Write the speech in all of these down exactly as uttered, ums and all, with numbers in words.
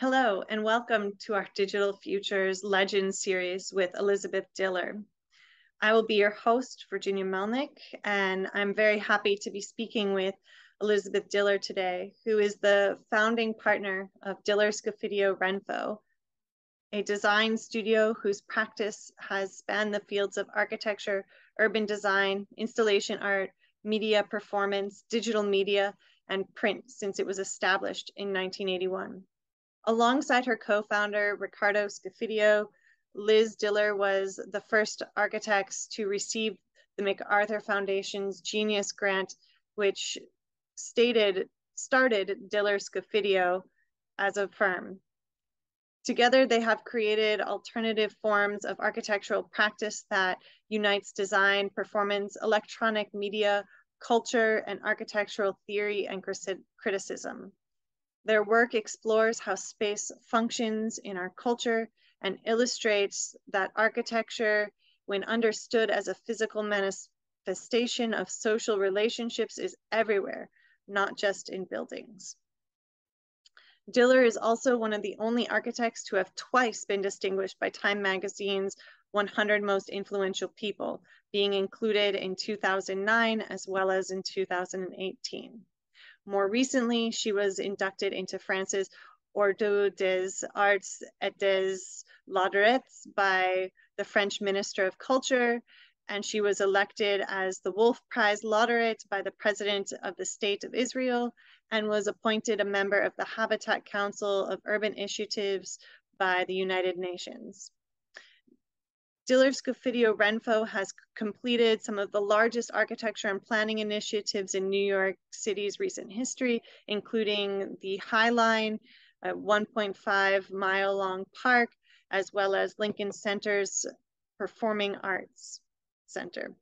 Hello and welcome to our Digital Futures Legends series with Elizabeth Diller. I will be your host, Virginia Melnick, and I'm very happy to be speaking with Elizabeth Diller today, who is the founding partner of Diller Scofidio + Renfro, a design studio whose practice has spanned the fields of architecture, urban design, installation art, media performance, digital media, and print since it was established in nineteen eighty-one. Alongside her co-founder, Ricardo Scofidio, Liz Diller was the first architects to receive the MacArthur Foundation's Genius Grant, which stated, started Diller Scofidio as a firm. Together, they have created alternative forms of architectural practice that unites design, performance, electronic media, culture, and architectural theory and criticism. Their work explores how space functions in our culture and illustrates that architecture, when understood as a physical manifestation of social relationships, is everywhere, not just in buildings. Diller is also one of the only architects to have twice been distinguished by Time Magazine's one hundred Most Influential People, being included in two thousand nine as well as in two thousand eighteen. More recently, she was inducted into France's Ordre des Arts et des Lettres by the French Minister of Culture, and she was elected as the Wolf Prize laureate by the President of the State of Israel, and was appointed a member of the Habitat Council of Urban Initiatives by the United Nations. Diller Scofidio + Renfro has completed some of the largest architecture and planning initiatives in New York City's recent history, including the High Line, a one point five mile long park, as well as Lincoln Center's Performing Arts Center.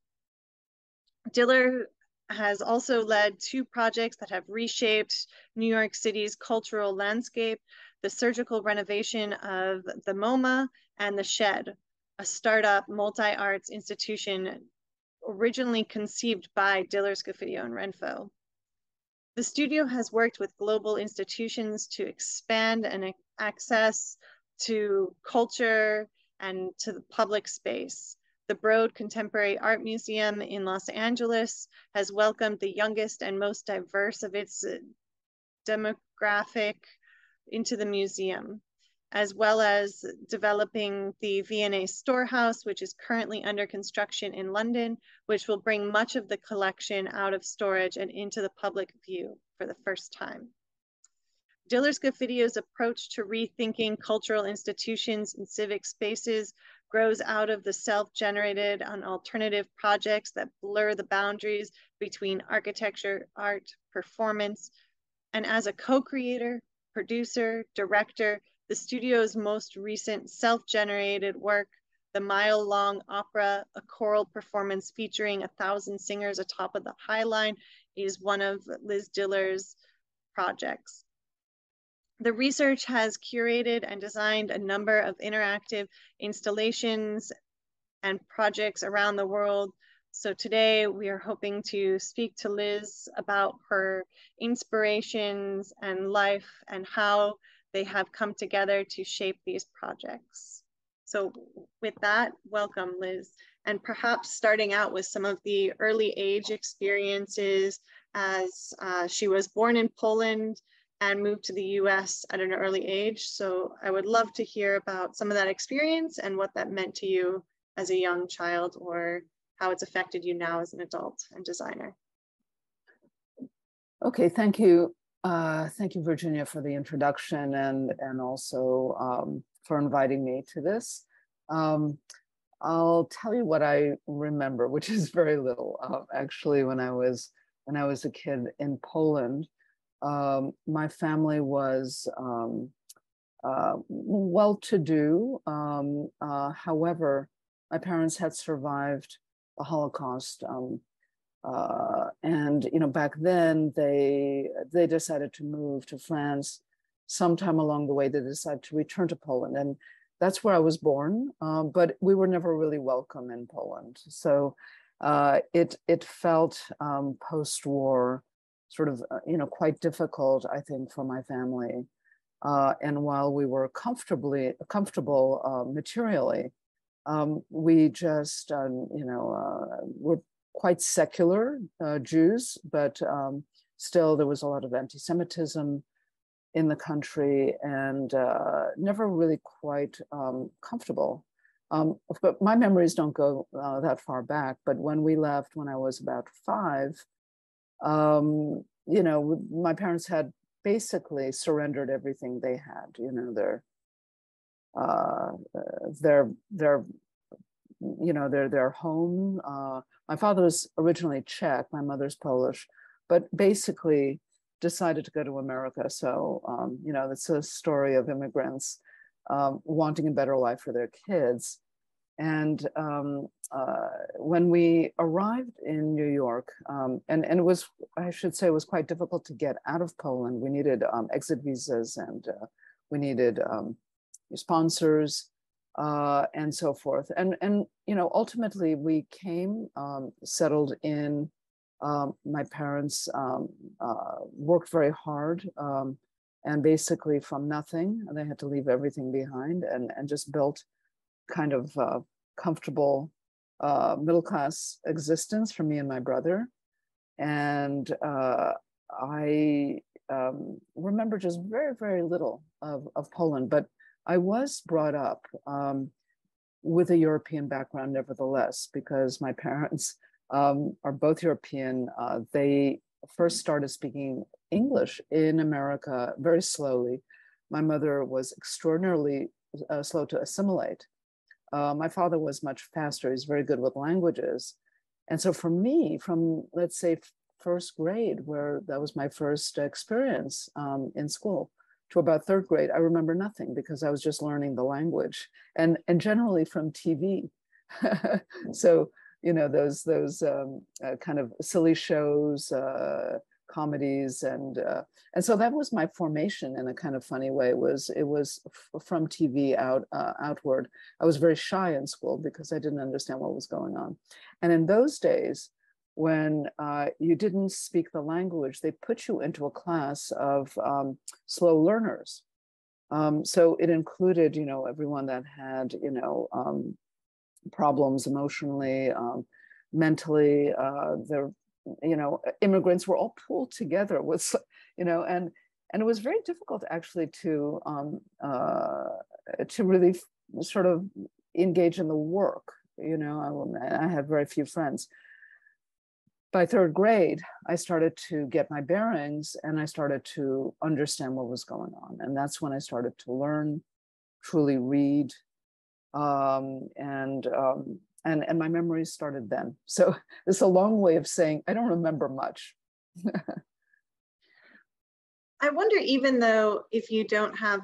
Diller has also led two projects that have reshaped New York City's cultural landscape, the surgical renovation of the MoMA and The Shed, a startup multi-arts institution originally conceived by Diller Scofidio + Renfro. The studio has worked with global institutions to expand and access to culture and to the public space. The Broad Contemporary Art Museum in Los Angeles has welcomed the youngest and most diverse of its demographic into the museum, as well as developing the V and A Storehouse, which is currently under construction in London, which will bring much of the collection out of storage and into the public view for the first time. Diller Scofidio's approach to rethinking cultural institutions and civic spaces grows out of the self-generated and alternative projects that blur the boundaries between architecture, art, performance, and as a co-creator, producer, director, the studio's most recent self-generated work, The Mile Long Opera, a choral performance featuring a thousand singers atop of the High Line, is one of Liz Diller's projects. The research has curated and designed a number of interactive installations and projects around the world. So today we are hoping to speak to Liz about her inspirations and life and how they have come together to shape these projects. So with that, welcome, Liz. And perhaps starting out with some of the early age experiences, as uh, she was born in Poland and moved to the U S at an early age. So I would love to hear about some of that experience and what that meant to you as a young child, or how it's affected you now as an adult and designer. Okay, thank you. Uh, thank you, Virginia, for the introduction and, and also um, for inviting me to this. Um, I'll tell you what I remember, which is very little. Uh, actually, when I was when I was a kid in Poland, um, my family was um, uh, well-to-do. Um, uh, however, my parents had survived the Holocaust. Um, Uh, and, you know, back then they, they decided to move to France. Sometime along the way, they decided to return to Poland. And that's where I was born, uh, but we were never really welcome in Poland. So uh, it, it felt um, post-war sort of, uh, you know, quite difficult, I think, for my family Uh, and while we were comfortably comfortable uh, materially, um, we just, um, you know, uh, were quite secular uh, Jews, but um, still there was a lot of anti-Semitism in the country, and uh, never really quite um, comfortable. Um, but my memories don't go uh, that far back, but when we left, when I was about five, um, you know, my parents had basically surrendered everything they had, you know, their, uh, their, their, you know, their, their home. Uh, my father was originally Czech, my mother's Polish, but basically decided to go to America. So, um, you know, that's a story of immigrants um, wanting a better life for their kids. And um, uh, when we arrived in New York, um, and, and it was, I should say, it was quite difficult to get out of Poland. We needed um, exit visas, and uh, we needed um, sponsors uh, and so forth. And, and, you know, ultimately we came, um, settled in, um, my parents um, uh, worked very hard um, and basically from nothing, and they had to leave everything behind, and, and just built kind of uh, comfortable uh, middle-class existence for me and my brother. And uh, I um, remember just very, very little of, of Poland, but I was brought up um, with a European background nevertheless, because my parents um, are both European. Uh, they first started speaking English in America very slowly. My mother was extraordinarily uh, slow to assimilate. Uh, my father was much faster. He's very good with languages. And so for me, from, let's say, first grade, where that was my first experience um, in school, to about third grade, I remember nothing, because I was just learning the language, and, and generally from T V. So, you know, those, those um, uh, kind of silly shows, uh, comedies. And, uh, and so that was my formation in a kind of funny way. It was, it was from T V out, uh, outward. I was very shy in school because I didn't understand what was going on. And in those days, when uh, you didn't speak the language, they put you into a class of um, slow learners. Um, so it included, you know, everyone that had, you know, um, problems emotionally, um, mentally, uh, their you know, immigrants were all pulled together with, you know, and, and it was very difficult actually to, um, uh, to really sort of engage in the work. You know, I, I had very few friends. By third grade, I started to get my bearings, and I started to understand what was going on. And that's when I started to learn, truly read, um, and, um, And, and my memories started then. So it's a long way of saying I don't remember much. I wonder, even though if you don't have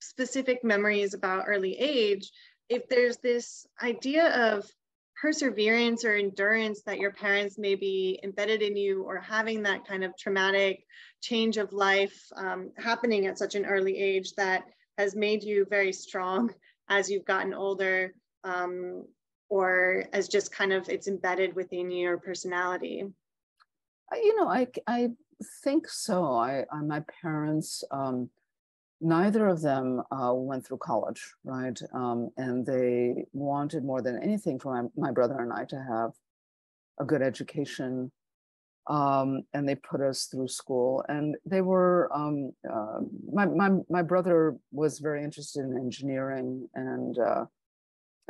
specific memories about early age, if there's this idea of perseverance or endurance that your parents maybe embedded in you, or having that kind of traumatic change of life um, happening at such an early age that has made you very strong as you've gotten older. Um, or as just kind of it's embedded within your personality? You know, I, I think so. I, I my parents, um, neither of them uh, went through college, right? Um, and they wanted more than anything for my, my brother and I to have a good education. Um, and they put us through school. And they were, um, uh, my, my, my brother was very interested in engineering, and uh,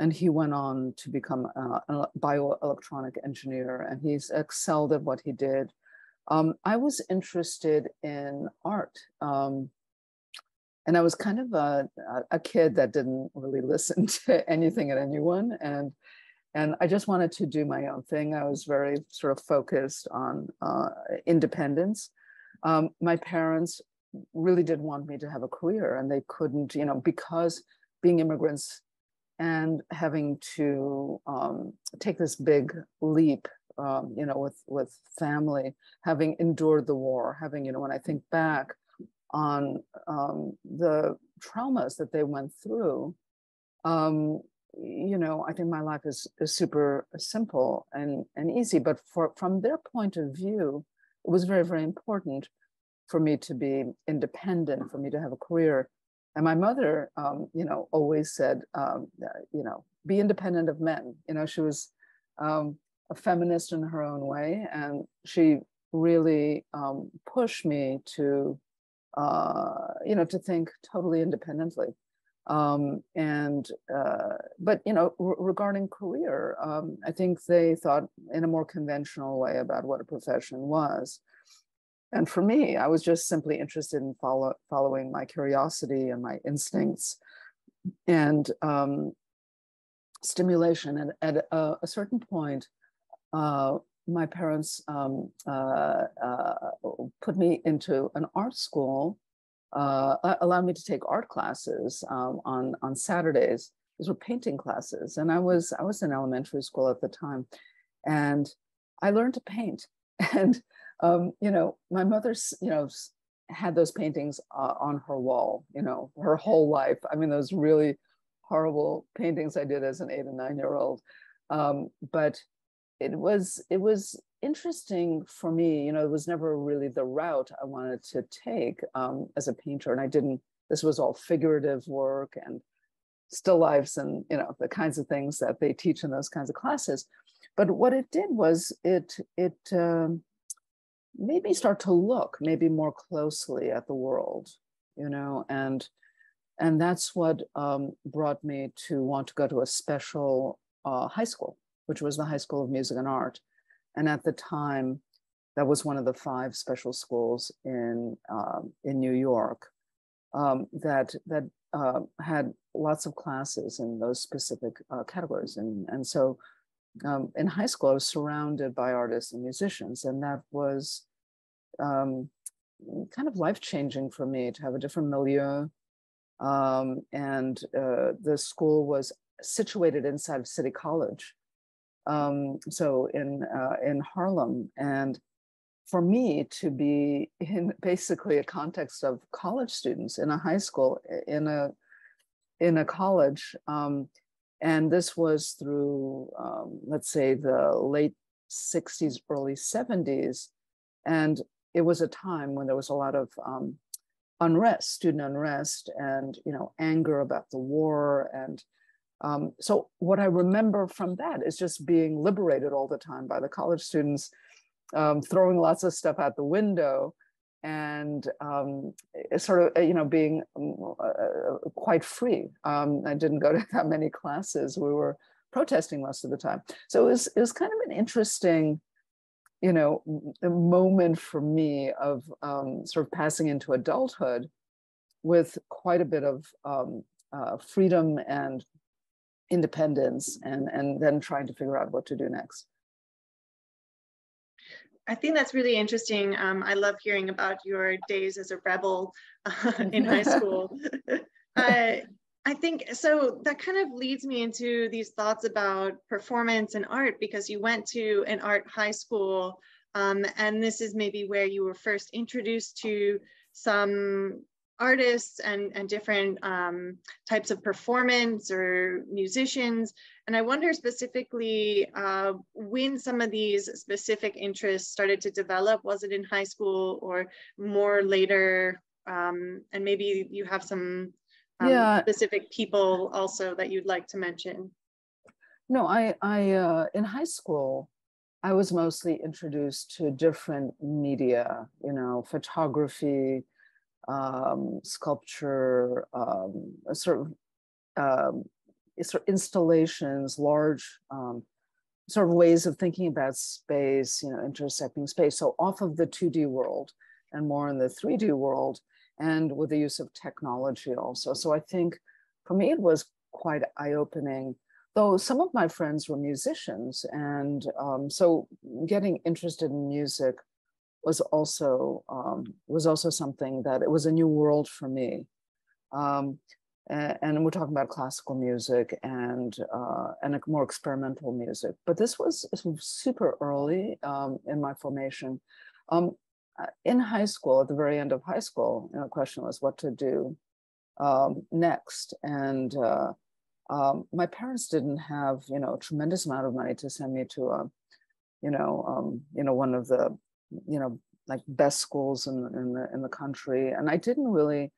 And he went on to become uh, a bioelectronic engineer, and he's excelled at what he did. Um, I was interested in art, um, and I was kind of a, a kid that didn't really listen to anything and anyone, and and I just wanted to do my own thing. I was very sort of focused on uh, independence. Um, my parents really did want me to have a career, and they couldn't, you know, because being immigrants and having to um, take this big leap, um, you know, with, with family, having endured the war, having, you know, when I think back on um, the traumas that they went through, um, you know, I think my life is, is super simple and, and easy, but for, from their point of view, it was very, very important for me to be independent, for me to have a career. And my mother, um, you know, always said, um, you know, be independent of men. You know, she was um, a feminist in her own way, and she really um, pushed me to, uh, you know, to think totally independently. Um, and, uh, but, you know, re regarding career, um, I think they thought in a more conventional way about what a profession was. And for me, I was just simply interested in follow following my curiosity and my instincts and um, stimulation. And at a, a certain point, uh, my parents um, uh, uh, put me into an art school, uh, allowed me to take art classes um, on, on Saturdays. These were painting classes. And I was, I was in elementary school at the time. And I learned to paint. And Um, you know, my mother's, you know, had those paintings uh, on her wall, you know, her whole life. I mean, those really horrible paintings I did as an eight and nine year old. Um, but it was, it was interesting for me, you know, it was never really the route I wanted to take um, as a painter. And I didn't, this was all figurative work and still lifes and, you know, the kinds of things that they teach in those kinds of classes. But what it did was it, it, um, maybe start to look maybe more closely at the world, you know, and and that's what um, brought me to want to go to a special uh, high school, which was the High School of Music and Art. And at the time, that was one of the five special schools in uh, in New York um, that that uh, had lots of classes in those specific uh, categories, and and so. Um, in high school, I was surrounded by artists and musicians, and that was um, kind of life-changing for me to have a different milieu. Um, and uh, the school was situated inside of City College, um, so in uh, in Harlem. And for me to be in basically a context of college students in a high school, in a in a college. Um, And this was through, um, let's say, the late sixties, early seventies. And it was a time when there was a lot of um, unrest, student unrest, and, you know, anger about the war. And um, so what I remember from that is just being liberated all the time by the college students, um, throwing lots of stuff out the window, and um, sort of, you know, being uh, quite free. Um, I didn't go to that many classes. We were protesting most of the time. So it was, it was kind of an interesting, you know, moment for me of um, sort of passing into adulthood with quite a bit of um, uh, freedom and independence, and, and then trying to figure out what to do next. I think that's really interesting. Um, I love hearing about your days as a rebel uh, in high school. uh, I think, so that kind of leads me into these thoughts about performance and art, because you went to an art high school, um, and this is maybe where you were first introduced to some artists and, and different um, types of performance or musicians. And I wonder specifically uh, when some of these specific interests started to develop. Was it in high school or more later? Um, and maybe you have some um, yeah. specific people also that you'd like to mention. No, I, I uh, in high school, I was mostly introduced to different media, you know, photography, Um, sculpture, um, sort of um, sort of installations, large um, sort of ways of thinking about space, you know, intersecting space. So off of the two D world and more in the three D world, and with the use of technology also. So I think for me it was quite eye-opening. Though some of my friends were musicians, and um, so getting interested in music was also um, was also something that it was a new world for me, um, and, and we're talking about classical music and uh, and a more experimental music. But this was super early um, in my formation. Um, in high school, at the very end of high school, you know, the question was what to do um, next, and uh, um, my parents didn't have, you know, a tremendous amount of money to send me to a, you know, um, you know, one of the you know, like best schools in, in, the, in the country. And I didn't really,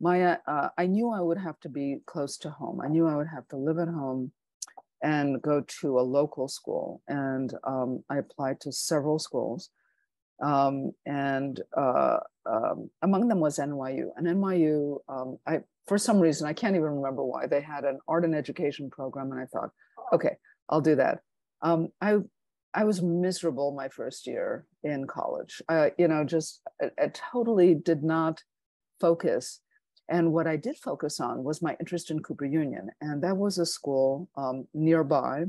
my, uh, I knew I would have to be close to home. I knew I would have to live at home and go to a local school. And um, I applied to several schools. Um, and uh, um, among them was N Y U. And N Y U, um, I, for some reason, I can't even remember why, they had an art and education program. And I thought, okay, I'll do that. Um, I I was miserable my first year in college. Uh, you know, just I, I totally did not focus. And what I did focus on was my interest in Cooper Union. And that was a school um, nearby,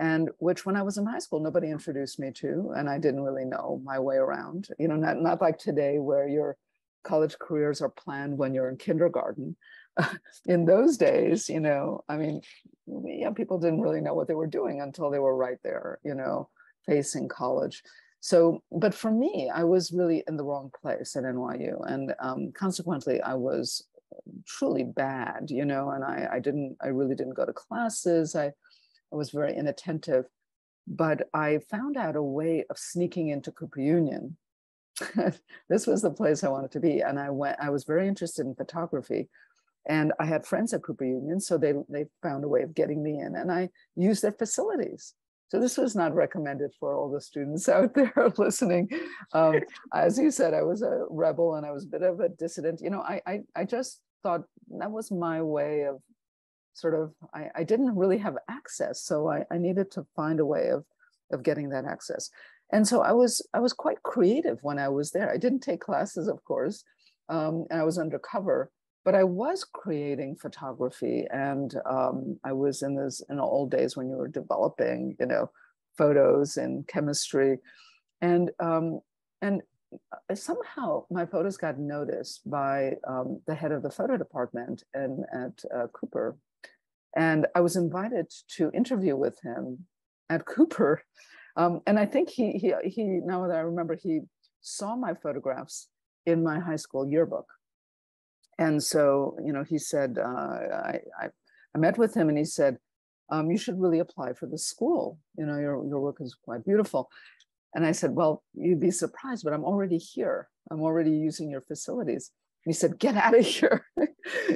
and which when I was in high school, nobody introduced me to, and I didn't really know my way around. You know, not, not like today where your college careers are planned when you're in kindergarten. In those days, you know, I mean, yeah, people didn't really know what they were doing until they were right there, you know, facing college. So, but for me, I was really in the wrong place at N Y U. And um, consequently, I was truly bad, you know, and I, I didn't, I really didn't go to classes. I, I was very inattentive, but I found out a way of sneaking into Cooper Union. This was the place I wanted to be. And I went, I was very interested in photography. And I had friends at Cooper Union, so they, they found a way of getting me in, and I used their facilities. So this was not recommended for all the students out there listening. Um, as you said, I was a rebel and I was a bit of a dissident. You know, I, I, I just thought that was my way of sort of, I, I didn't really have access. So I, I needed to find a way of, of getting that access. And so I was, I was quite creative when I was there. I didn't take classes, of course, um, and I was undercover. But I was creating photography, and um, I was in this in the old days when you were developing, you know, photos in chemistry, and um, and somehow my photos got noticed by um, the head of the photo department and at uh, Cooper, and I was invited to interview with him at Cooper, um, and I think he he he now that I remember, he saw my photographs in my high school yearbook. And so, you know, he said, uh, I, I, I met with him and he said, um, you should really apply for the school. You know, your, your work is quite beautiful. And I said, well, you'd be surprised, but I'm already here. I'm already using your facilities. And he said, get out of here.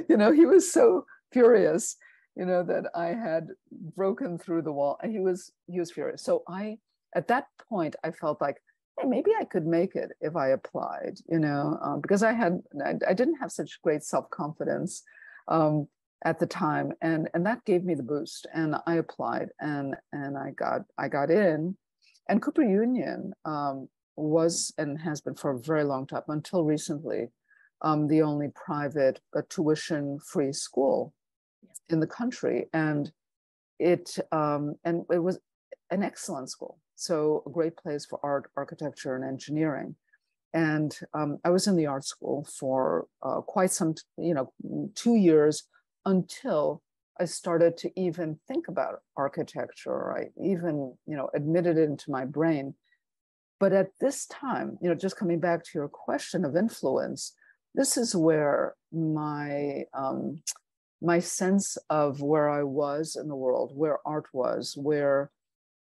You know, he was so furious, you know, that I had broken through the wall, and he was, he was furious. So I, at that point, I felt like, hey, maybe I could make it if I applied, you know, um, because I had, I, I didn't have such great self-confidence um, at the time. And, and that gave me the boost, and I applied, and, and I got, I got in. And Cooper Union um, was, and has been for a very long time until recently, um, the only private uh, tuition-free school in the country. And it, um, and it was an excellent school. So a great place for art, architecture, and engineering. And um, I was in the art school for uh, quite some, you know, two years until I started to even think about architecture. I even, you know, admitted it into my brain. But at this time, you know, just coming back to your question of influence, this is where my, um, my sense of where I was in the world, where art was, where,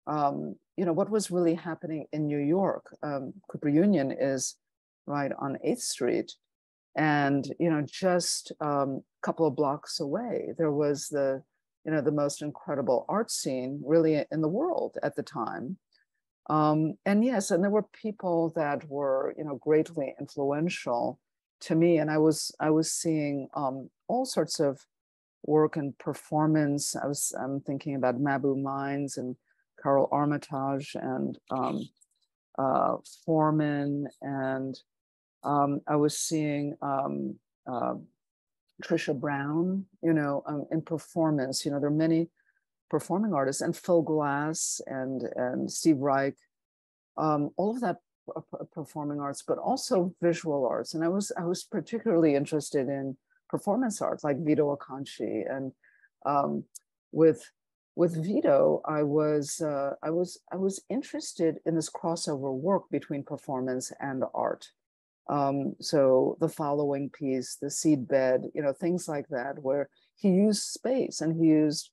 um, you know, what was really happening in New York. Um, Cooper Union is right on eighth street. And, you know, just um, a couple of blocks away, there was the, you know, the most incredible art scene really in the world at the time. Um, and yes, and there were people that were, you know, greatly influential to me. And I was, I was seeing um, all sorts of work and performance. I was, I'm thinking about Mabu Mines and Carol Armitage and um, uh, Foreman, and um, I was seeing um, uh, Trisha Brown, you know, um, in performance. You know, there are many performing artists, and Phil Glass and and Steve Reich, um, all of that performing arts, but also visual arts. And I was I was particularly interested in performance arts, like Vito Acconci, and um, with. With Vito, I was uh, I was I was interested in this crossover work between performance and art. Um, so the following piece, the Seedbed, you know, things like that, where he used space and he used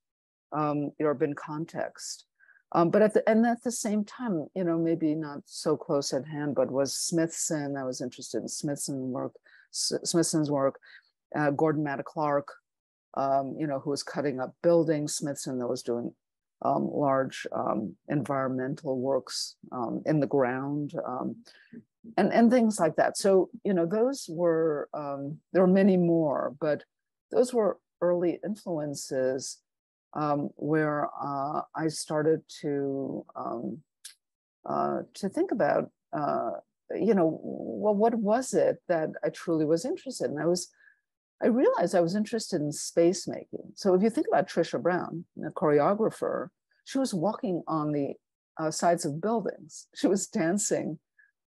um, urban context. Um, but at the, and at the same time, you know, maybe not so close at hand, but was Smithson. I was interested in Smithson work, S Smithson's work, uh, Gordon Matta Clark, um, you know, who was cutting up buildings, Smithson that was doing um, large um, environmental works um, in the ground, um, and, and things like that. So, you know, those were, um, there were many more, but those were early influences. Um, where uh, I started to um, uh, to think about, uh, you know, well, what was it that I truly was interested in? I was, I realized I was interested in space making. So if you think about Trisha Brown, a choreographer, she was walking on the uh, sides of buildings. She was dancing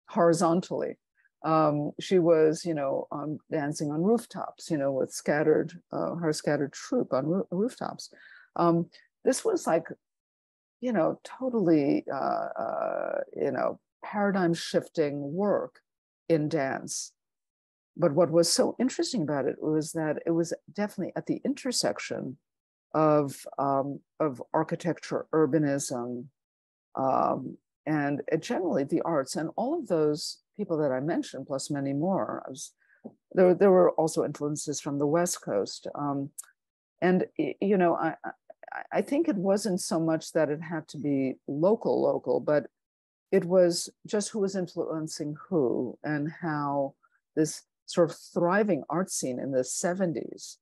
horizontally. Um, she was, you know, um, dancing on rooftops, you know, with scattered uh, her scattered troupe on ro rooftops. Um, this was like, you know, totally, uh, uh, you know, paradigm shifting work in dance. But what was so interesting about it was that it was definitely at the intersection of, um, of architecture, urbanism, um, and generally the arts, and all of those people that I mentioned, plus many more. I was, there, there were also influences from the West Coast. Um, And, you know, I, I think it wasn't so much that it had to be local, local, but it was just who was influencing who and how this sort of thriving art scene in the seventies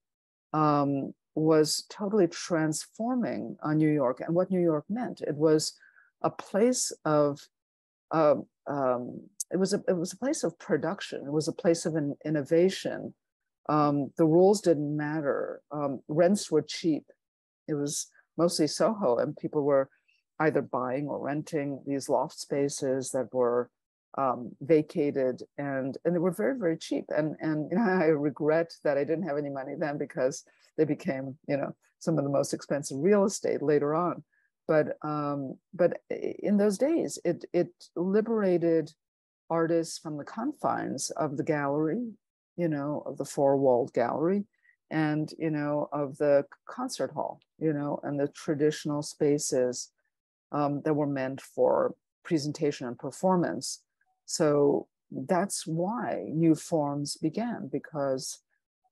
um, was totally transforming uh, New York and what New York meant. It was a place of, uh, um, it, was a, it was a place of production. It was a place of an innovation. Um, the rules didn't matter. Um, rents were cheap. It was mostly Soho, and people were either buying or renting these loft spaces that were um, vacated, and and they were very, very cheap. And and you know, I regret that I didn't have any money then, because they became, you know, some of the most expensive real estate later on. But um, but in those days, it it liberated artists from the confines of the gallery, you know, of the four-walled gallery, and, you know, of the concert hall, you know, and the traditional spaces um, that were meant for presentation and performance. So that's why new forms began, because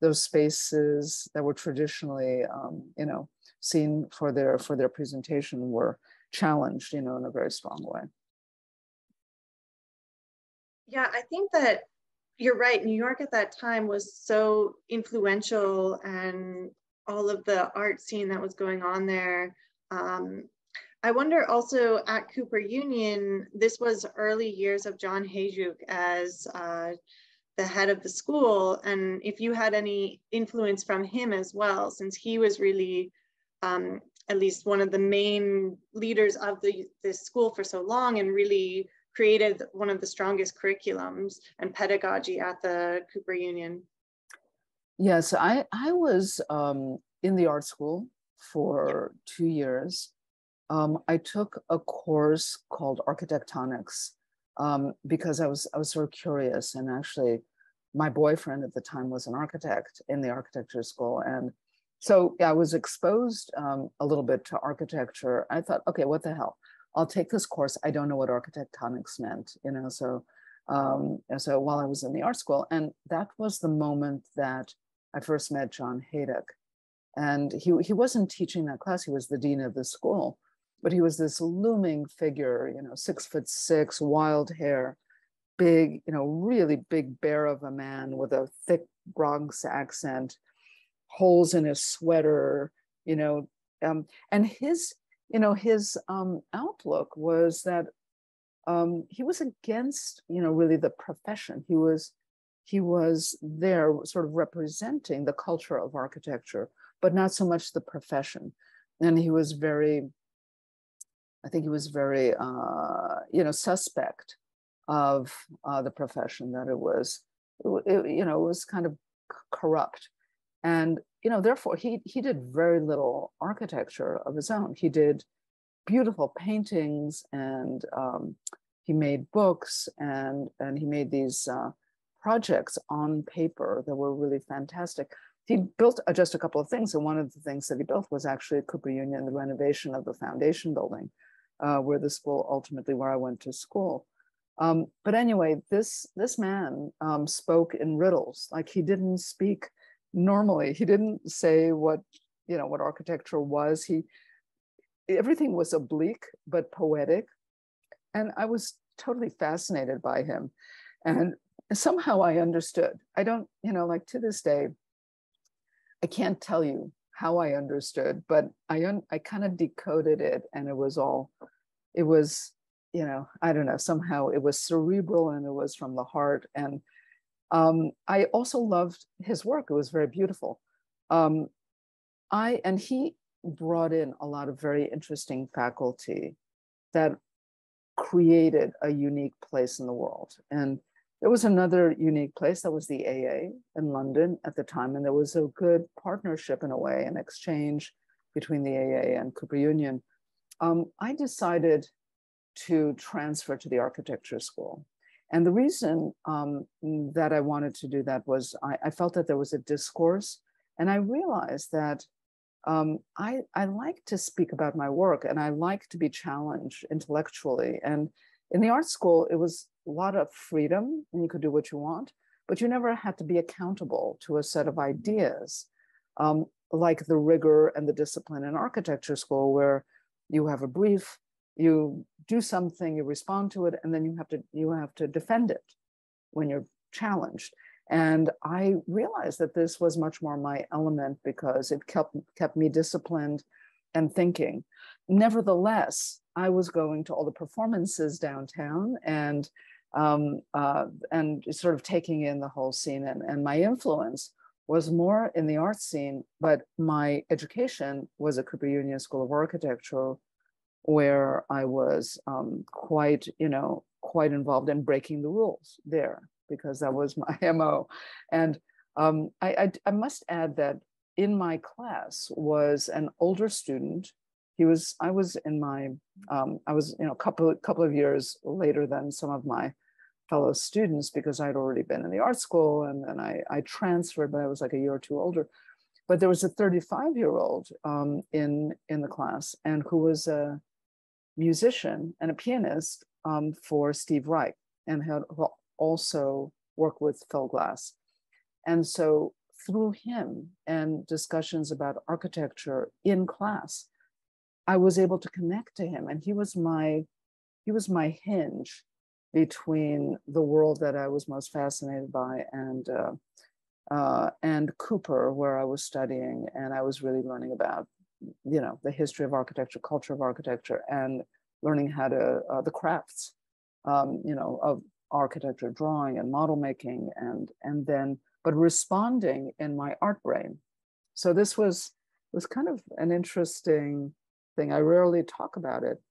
those spaces that were traditionally, um, you know, seen for their, for their presentation were challenged, you know, in a very strong way. Yeah, I think that you're right. New York at that time was so influential, and all of the art scene that was going on there. Um, I wonder also at Cooper Union, this was early years of John Hejduk as uh, the head of the school, and if you had any influence from him as well, since he was really um, at least one of the main leaders of the, this school for so long, and really created one of the strongest curriculums and pedagogy at the Cooper Union. Yes, I, I was um, in the art school for yeah. two years. Um, I took a course called Architectonics um, because I was, I was sort of curious. And actually, my boyfriend at the time was an architect in the architecture school. And so yeah, I was exposed um, a little bit to architecture. I thought, okay, what the hell? I'll take this course. I don't know what architectonics meant, you know, so, um, and so while I was in the art school, and that was the moment that I first met John Hejduk. And he, he wasn't teaching that class, he was the dean of the school, but he was this looming figure, you know, six foot six, wild hair, big, you know, really big bear of a man with a thick Bronx accent, holes in his sweater, you know, um, and his, you know, his um, outlook was that um, he was against, you know, really the profession. He was, he was there sort of representing the culture of architecture, but not so much the profession. And he was very, I think he was very, uh, you know, suspect of uh, the profession, that it was, it, you know, it was kind of corrupt. And, you know, therefore, he, he did very little architecture of his own. He did beautiful paintings, and um, he made books, and, and he made these uh, projects on paper that were really fantastic. He built uh, just a couple of things. And one of the things that he built was actually at Cooper Union, the renovation of the foundation building. uh, where the school ultimately where I went to school. Um, but anyway, this this man um, spoke in riddles. Like, he didn't speak normally. He didn't say what you know what architecture was. He everything was oblique but poetic, and I was totally fascinated by him. And somehow I understood. I don't, you know, like to this day, I can't tell you how I understood, but I un I kind of decoded it, and it was all, it was. You know, I don't know, somehow it was cerebral and it was from the heart. And um, I also loved his work. It was very beautiful. Um, I and he brought in a lot of very interesting faculty that created a unique place in the world. And there was another unique place that was the A A in London at the time. And there was a good partnership in a way, an exchange between the A A and Cooper Union. Um, I decided to transfer to the architecture school. And the reason um, that I wanted to do that was I, I felt that there was a discourse, and I realized that um, I, I like to speak about my work, and I like to be challenged intellectually. And in the art school, it was a lot of freedom, and you could do what you want, but you never had to be accountable to a set of ideas, um, like the rigor and the discipline in architecture school, where you have a brief, you do something, you respond to it, and then you have to you have to defend it when you're challenged. And I realized that this was much more my element because it kept kept me disciplined and thinking. Nevertheless, I was going to all the performances downtown and um, uh, and sort of taking in the whole scene. And, and my influence was more in the art scene, but my education was at Cooper Union School of Architecture, where I was um, quite, you know, quite involved in breaking the rules there, because that was my M O. And um, I, I, I must add that in my class was an older student. He was, I was in my, um, I was, you know, a couple, couple of years later than some of my fellow students, because I'd already been in the art school, and, and I, I transferred, but I was like a year or two older. But there was a thirty-five-year-old um, in, in the class, and who was a musician and a pianist um, for Steve Reich, and had also worked with Phil Glass. And so through him and discussions about architecture in class, I was able to connect to him, and he was my he was my hinge between the world that I was most fascinated by and uh, uh, and Cooper, where I was studying, and I was really learning about, you know, the history of architecture, culture of architecture, and learning how to, uh, the crafts, um, you know, of architecture, drawing and model making, and, and then, but responding in my art brain. So this was, was kind of an interesting thing. I rarely talk about it.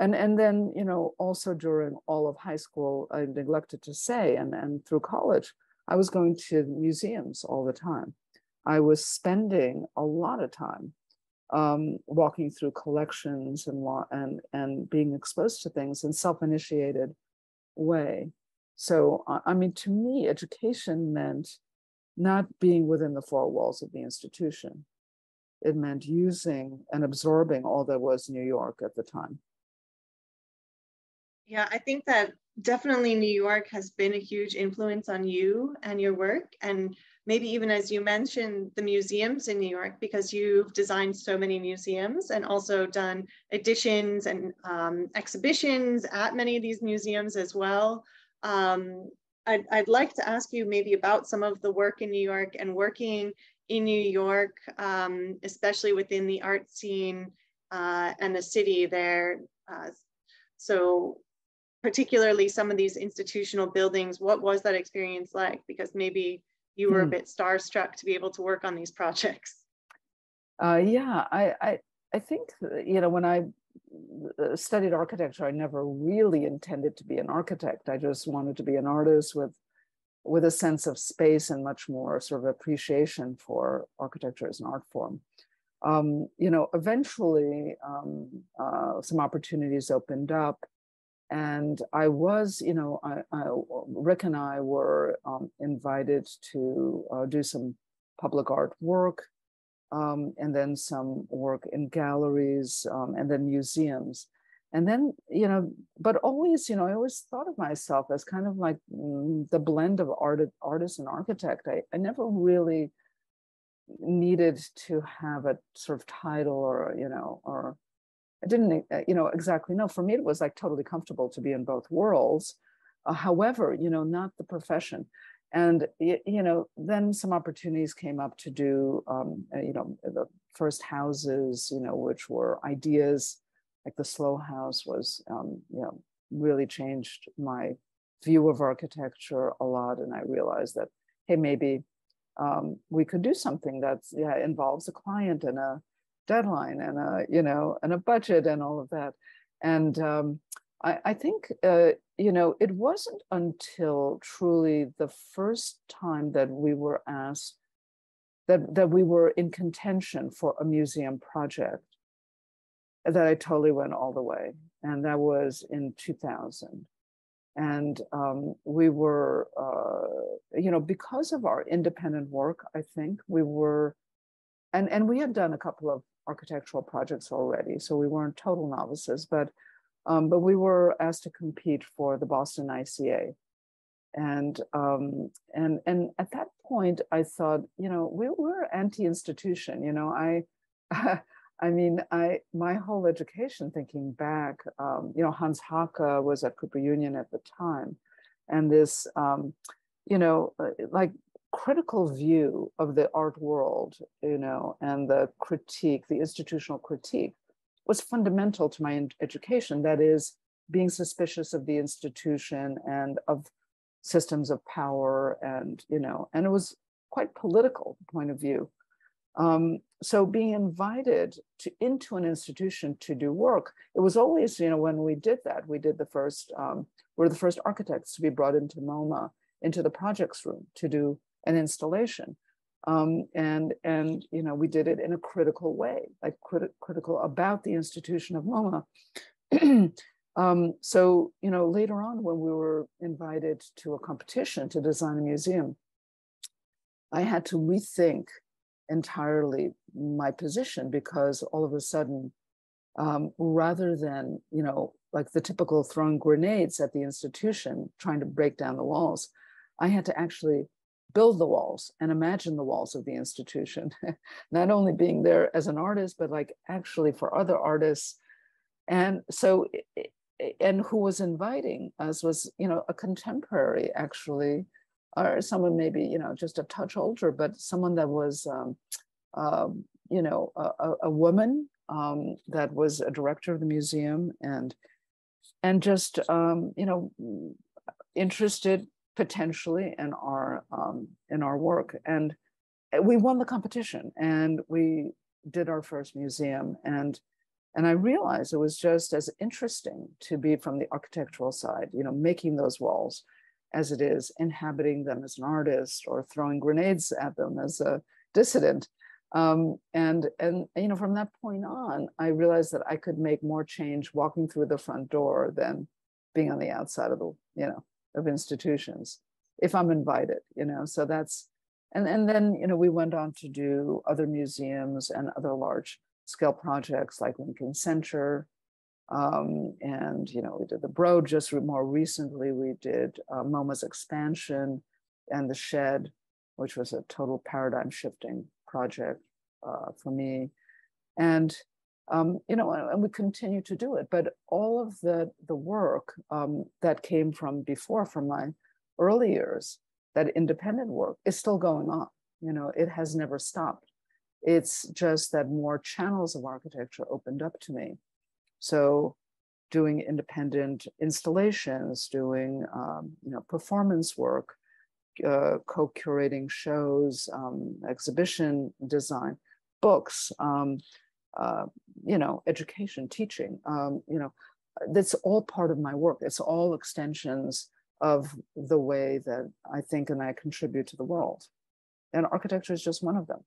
And, and then, you know, also during all of high school, I neglected to say, and, and through college, I was going to museums all the time. I was spending a lot of time Um, walking through collections and, and, and being exposed to things in self-initiated way. So, I mean, to me, education meant not being within the four walls of the institution. It meant using and absorbing all that was New York at the time. Yeah, I think that definitely New York has been a huge influence on you and your work, and maybe even, as you mentioned, the museums in New York, because you've designed so many museums and also done editions and um, exhibitions at many of these museums as well. Um, I'd, I'd like to ask you maybe about some of the work in New York and working in New York, um, especially within the art scene uh, and the city there. Uh, so particularly some of these institutional buildings, what was that experience like? Because maybe you were a bit starstruck to be able to work on these projects. Uh, yeah, I, I, I think, you know, when I studied architecture, I never really intended to be an architect. I just wanted to be an artist with, with a sense of space and much more sort of appreciation for architecture as an art form. Um, you know, eventually um, uh, some opportunities opened up. And I was, you know, I, I, Rick and I were um, invited to uh, do some public art work, um, and then some work in galleries, um, and then museums. And then, you know, but always, you know, I always thought of myself as kind of like the blend of art, artist and architect. I, I never really needed to have a sort of title or, you know, or I didn't, you know, exactly know. For me, it was like totally comfortable to be in both worlds. Uh, however, you know, not the profession. And, you know, then some opportunities came up to do, um, you know, the first houses, you know, which were ideas. Like the Slow House was, um, you know, really changed my view of architecture a lot. And I realized that, hey, maybe um, we could do something that's, yeah, involves a client and a deadline and a, you know, and a budget and all of that. And um, I, I think, uh, you know, it wasn't until truly the first time that we were asked, that, that we were in contention for a museum project, that I totally went all the way. And that was in two thousand. And um, we were, uh, you know, because of our independent work, I think we were, and, and we had done a couple of architectural projects already, so we weren't total novices, but, um, but we were asked to compete for the Boston I C A. And, um, and, and at that point, I thought, you know, we were anti-institution, you know, I, I mean, I my whole education, thinking back, um, you know, Hans Haacke was at Cooper Union at the time, and this, um, you know, like critical view of the art world, you know, and the critique, the institutional critique, was fundamental to my education. That is, being suspicious of the institution and of systems of power, and you know, and it was quite political point of view. Um, so being invited to, into an institution to do work, it was always, you know, when we did that, we did the first, um, we're the first architects to be brought into MoMA, into the projects room to do an installation. Um, and, and, you know, we did it in a critical way, like crit critical about the institution of MoMA. um, so, you know, later on when we were invited to a competition to design a museum, I had to rethink entirely my position, because all of a sudden, um, rather than, you know, like the typical throwing grenades at the institution, trying to break down the walls, I had to actually build the walls and imagine the walls of the institution, not only being there as an artist, but like actually for other artists. And so, and who was inviting us was, you know, a contemporary actually, or someone maybe, you know, just a touch older, but someone that was, um, uh, you know, a, a woman um, that was a director of the museum, and and just, um, you know, interested potentially in our um, in our work. And we won the competition, and we did our first museum. And and I realized it was just as interesting to be from the architectural side, you know, making those walls, as it is inhabiting them as an artist or throwing grenades at them as a dissident. Um, and, and, you know, from that point on, I realized that I could make more change walking through the front door than being on the outside of the, you know, of institutions, if I'm invited, you know, so that's, and, and then, you know, we went on to do other museums and other large scale projects like Lincoln Center. Um, and, you know, we did the Broad just re more recently. We did uh, MoMA's expansion and the Shed, which was a total paradigm shifting project uh, for me. And, um, you know, and, and we continue to do it. But all of the, the work um, that came from before, from my early years, that independent work is still going on. You know, it has never stopped. It's just that more channels of architecture opened up to me. So doing independent installations, doing um, you know, performance work, uh, co-curating shows, um, exhibition design, books, um, uh, you know, education, teaching, um, you know, that's all part of my work. It's all extensions of the way that I think and I contribute to the world. And architecture is just one of them.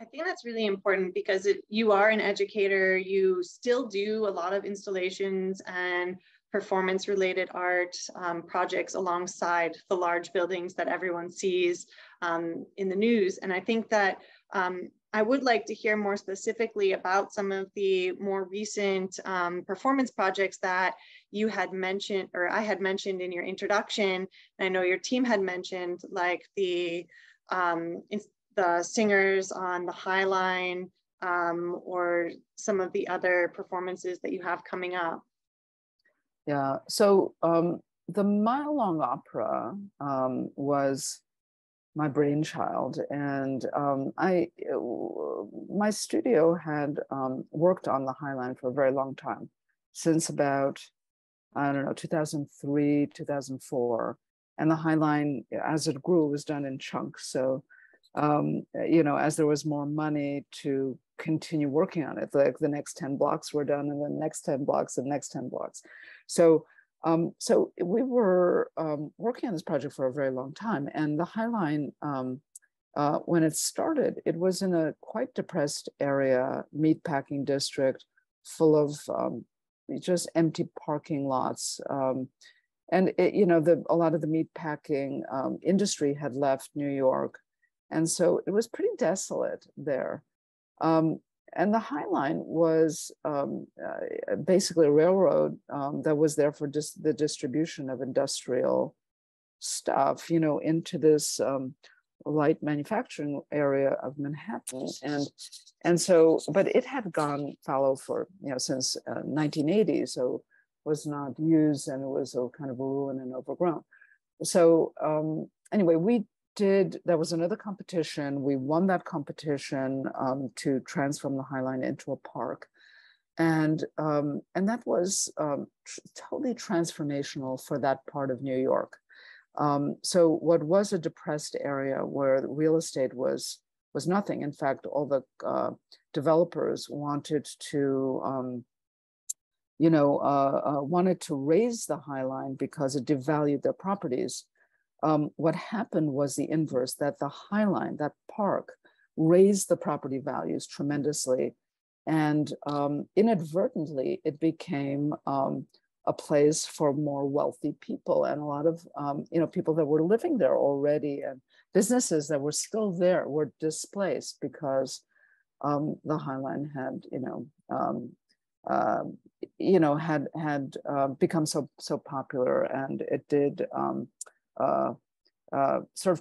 I think that's really important because it, you are an educator, you still do a lot of installations and performance related art um, projects alongside the large buildings that everyone sees um, in the news. And I think that um, I would like to hear more specifically about some of the more recent um, performance projects that you had mentioned, or I had mentioned in your introduction. And I know your team had mentioned, like the um, the singers on the High Line, um, or some of the other performances that you have coming up. Yeah. So um, the Mile Long Opera um, was my brainchild, and um, I, my studio had um, worked on the High Line for a very long time, since about, I don't know, two thousand three, two thousand four, and the High Line, as it grew, was done in chunks. So, um, you know, as there was more money to continue working on it, like the next ten blocks were done, and the next ten blocks, and the next ten blocks. So. Um, so we were um, working on this project for a very long time, and the High Line, um, uh, when it started, it was in a quite depressed area, meatpacking district, full of um, just empty parking lots, um, and it, you know, the, a lot of the meatpacking um, industry had left New York, and so it was pretty desolate there. Um, And the High Line was um, uh, basically a railroad um, that was there for dis the distribution of industrial stuff, you know, into this um, light manufacturing area of Manhattan. And and so, but it had gone fallow for, you know, since uh, nineteen eighty, so was not used, and it was a kind of a ruin and overgrown. So um, anyway, we. Did, there was another competition. We won that competition um, to transform the High Line into a park, and um, and that was um, tr totally transformational for that part of New York. Um, so what was a depressed area where real estate was was nothing. In fact, all the uh, developers wanted to, um, you know, uh, uh, wanted to raise the High Line because it devalued their properties. Um, what happened was the inverse, that the High Line, that park, raised the property values tremendously. And um, inadvertently, it became um, a place for more wealthy people, and a lot of um, you know, people that were living there already, and businesses that were still there were displaced because um, the High Line had, you know, um, uh, you know, had had uh, become so so popular, and it did. Um, Uh, uh, sort of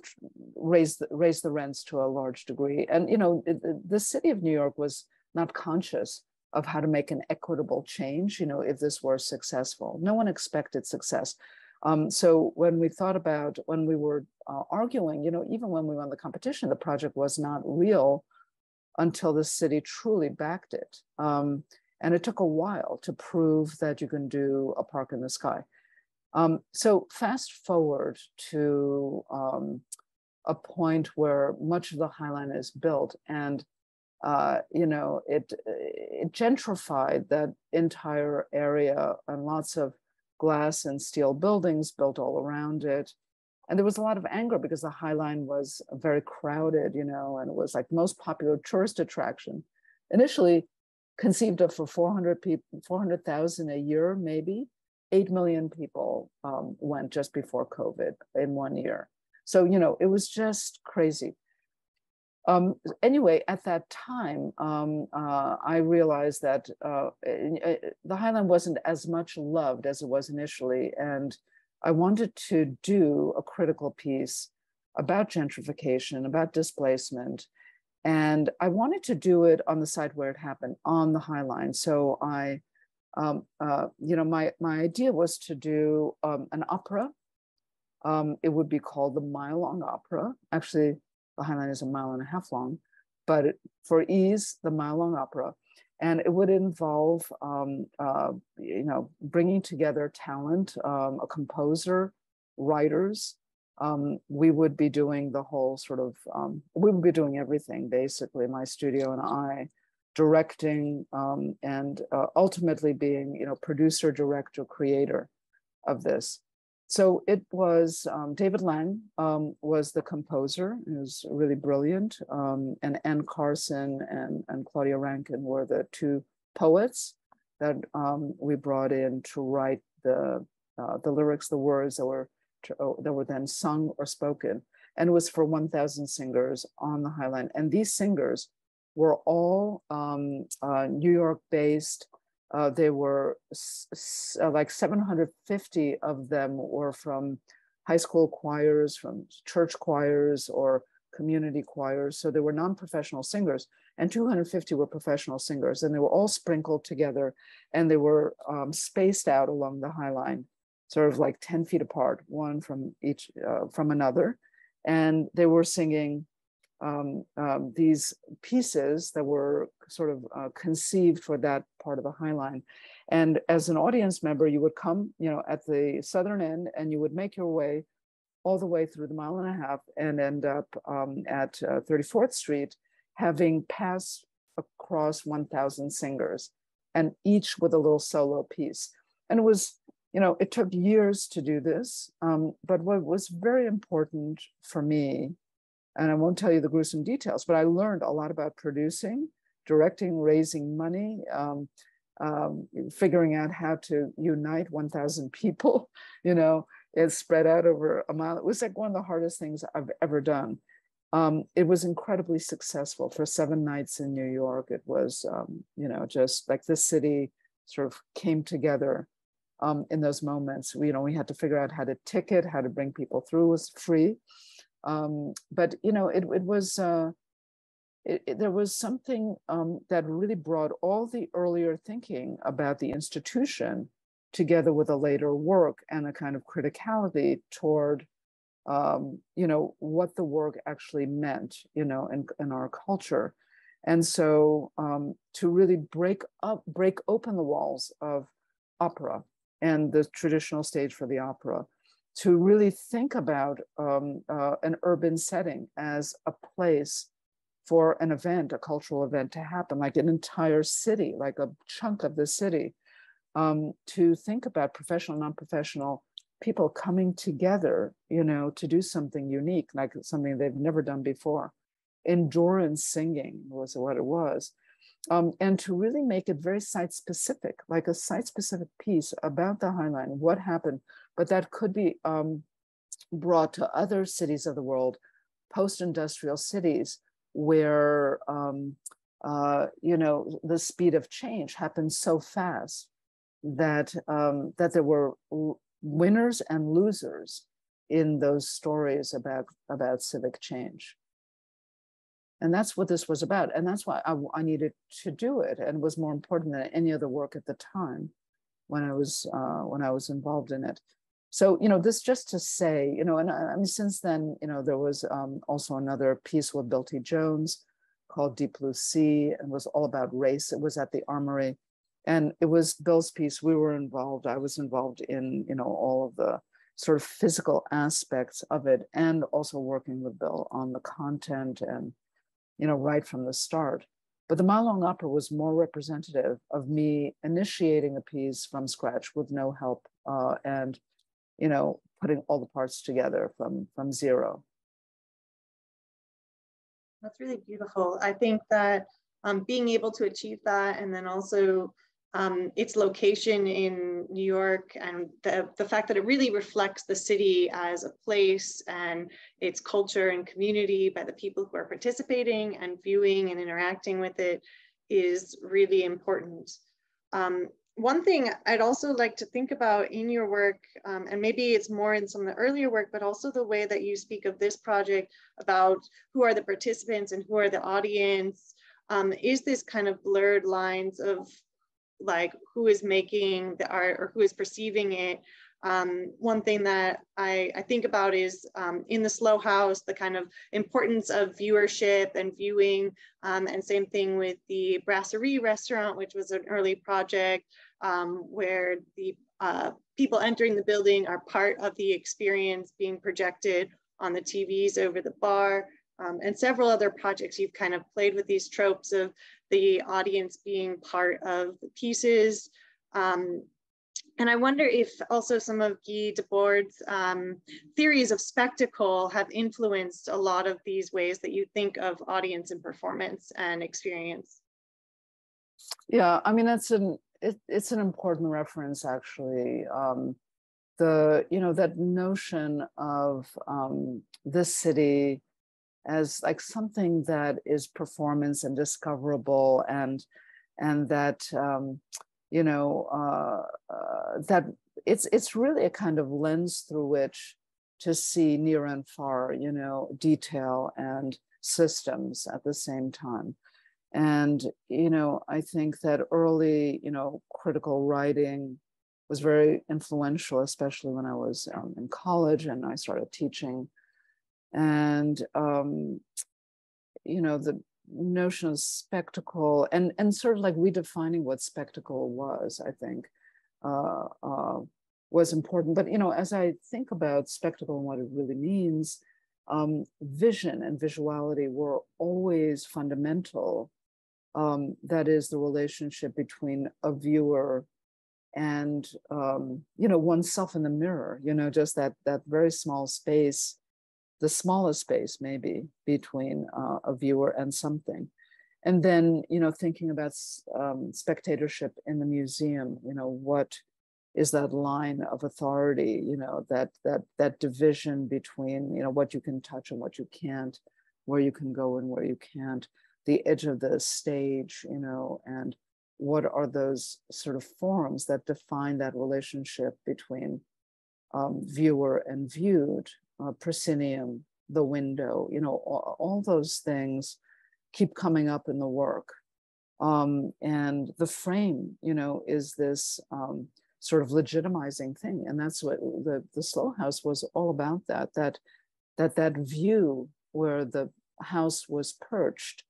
raise the, raise the rents to a large degree. And, you know, it, it, the city of New York was not conscious of how to make an equitable change, you know, if this were successful. No one expected success. Um, so when we thought about, when we were uh, arguing, you know, even when we won the competition, the project was not real until the city truly backed it. Um, and it took a while to prove that you can do a park in the sky. Um, so fast forward to um, a point where much of the High Line is built, and uh, you know, it, it gentrified that entire area, and lots of glass and steel buildings built all around it. And there was a lot of anger because the High Line was very crowded, you know, and it was like most popular tourist attraction, initially conceived of for four hundred thousand a year, maybe. eight million people um, went just before COVID in one year. So, you know, it was just crazy. Um, anyway, at that time, um, uh, I realized that uh, the High Line wasn't as much loved as it was initially. And I wanted to do a critical piece about gentrification, about displacement. And I wanted to do it on the site where it happened, on the High Line. So I Um, uh, you know, my, my idea was to do um, an opera. Um, it would be called the Mile Long Opera. Actually, the High Line is a mile and a half long, but it, for ease, the Mile Long Opera. And it would involve, um, uh, you know, bringing together talent, um, a composer, writers. Um, we would be doing the whole sort of, um, we would be doing everything, basically, my studio and I. Directing um, and uh, ultimately being, you know, producer, director, creator of this. So it was um, David Lang um, was the composer, he was really brilliant, um, and Ann Carson and, and Claudia Rankin were the two poets that um, we brought in to write the uh, the lyrics, the words that were to, oh, that were then sung or spoken, and it was for one thousand singers on the High Line, and these singers were all um, uh, New York-based. Uh, they were s uh, like seven hundred fifty of them were from high school choirs, from church choirs, or community choirs. So they were non-professional singers, and two hundred fifty were professional singers, and they were all sprinkled together, and they were um, spaced out along the High Line, sort of like ten feet apart, one from each uh, from another, and they were singing um, um, these pieces that were sort of uh, conceived for that part of the High Line. And as an audience member, you would come, you know, at the southern end, and you would make your way all the way through the mile and a half, and end up um, at uh, thirty-fourth Street, having passed across one thousand singers, and each with a little solo piece. And it was, you know, it took years to do this, um, but what was very important for me, and I won't tell you the gruesome details, but I learned a lot about producing, directing, raising money, um, um, figuring out how to unite one thousand people, you know, it spread out over a mile. It was like one of the hardest things I've ever done. Um, it was incredibly successful for seven nights in New York. It was, um, you know, just like the city sort of came together um, in those moments. We, you know, we had to figure out how to ticket, how to bring people through. It was free. Um, but, you know, it, it was, uh, it, it, there was something um, that really brought all the earlier thinking about the institution together with a later work and a kind of criticality toward Um, you know, what the work actually meant, you know, in, in our culture. And so um, to really break up, break open the walls of opera and the traditional stage for the opera, to really think about um, uh, an urban setting as a place for an event, a cultural event to happen, like an entire city, like a chunk of the city, um, to think about professional, non-professional people coming together, you know, to do something unique, like something they've never done before. Endurance singing was what it was. Um, and to really make it very site-specific, like a site-specific piece about the High Line, what happened, but that could be um, brought to other cities of the world, post-industrial cities, where, um, uh, you know, the speed of change happened so fast that, um, that there were winners and losers in those stories about, about civic change. And that's what this was about. And that's why I, I needed to do it, and it was more important than any other work at the time when I was, uh, when I was involved in it. So, you know, this just to say, you know, and I, I mean, since then, you know, there was um, also another piece with Bill T. Jones called Deep Blue Sea, and was all about race. It was at the Armory. And it was Bill's piece. We were involved. I was involved in, you know, all of the sort of physical aspects of it, and also working with Bill on the content and, you know, right from the start. But the Mile Long Opera was more representative of me initiating a piece from scratch with no help uh, and, you know, putting all the parts together from, from zero. That's really beautiful. I think that um, being able to achieve that, and then also Um, its location in New York, and the, the fact that it really reflects the city as a place and its culture and community by the people who are participating and viewing and interacting with it, is really important. Um, one thing I'd also like to think about in your work, um, and maybe it's more in some of the earlier work, but also the way that you speak of this project about who are the participants and who are the audience, um, is this kind of blurred lines of like who is making the art or who is perceiving it. Um, one thing that I, I think about is um, in the Slow House, the kind of importance of viewership and viewing, um, and same thing with the Brasserie restaurant, which was an early project um, where the uh, people entering the building are part of the experience being projected on the T Vs over the bar. Um, and several other projects, you've kind of played with these tropes of the audience being part of the pieces. Um, and I wonder if also some of Guy Debord's um, theories of spectacle have influenced a lot of these ways that you think of audience and performance and experience. Yeah, I mean, that's an, it, it's an important reference, actually. Um, the, you know, that notion of um, this city as like something that is performance and discoverable, and and that um, you know uh, uh, that it's it's really a kind of lens through which to see near and far, you know, detail and systems at the same time. And, you know, I think that early, you know, critical writing was very influential, especially when I was um, in college and I started teaching. And, um, you know, the notion of spectacle and, and sort of like redefining what spectacle was, I think, uh, uh, was important. But, you know, as I think about spectacle and what it really means, um, vision and visuality were always fundamental. Um, that is the relationship between a viewer and, um, you know, oneself in the mirror, you know, just that, that very small space, the smallest space maybe between uh, a viewer and something. And then, you know, thinking about um, spectatorship in the museum, you know, what is that line of authority, you know, that that that division between, you know, what you can touch and what you can't, where you can go and where you can't, the edge of the stage, you know, and what are those sort of forms that define that relationship between um, viewer and viewed, uh, proscenium, the window, you know, all, all those things keep coming up in the work. Um, and the frame, you know, is this um, sort of legitimizing thing. And that's what the, the Slow House was all about, that, that, that, that view where the house was perched,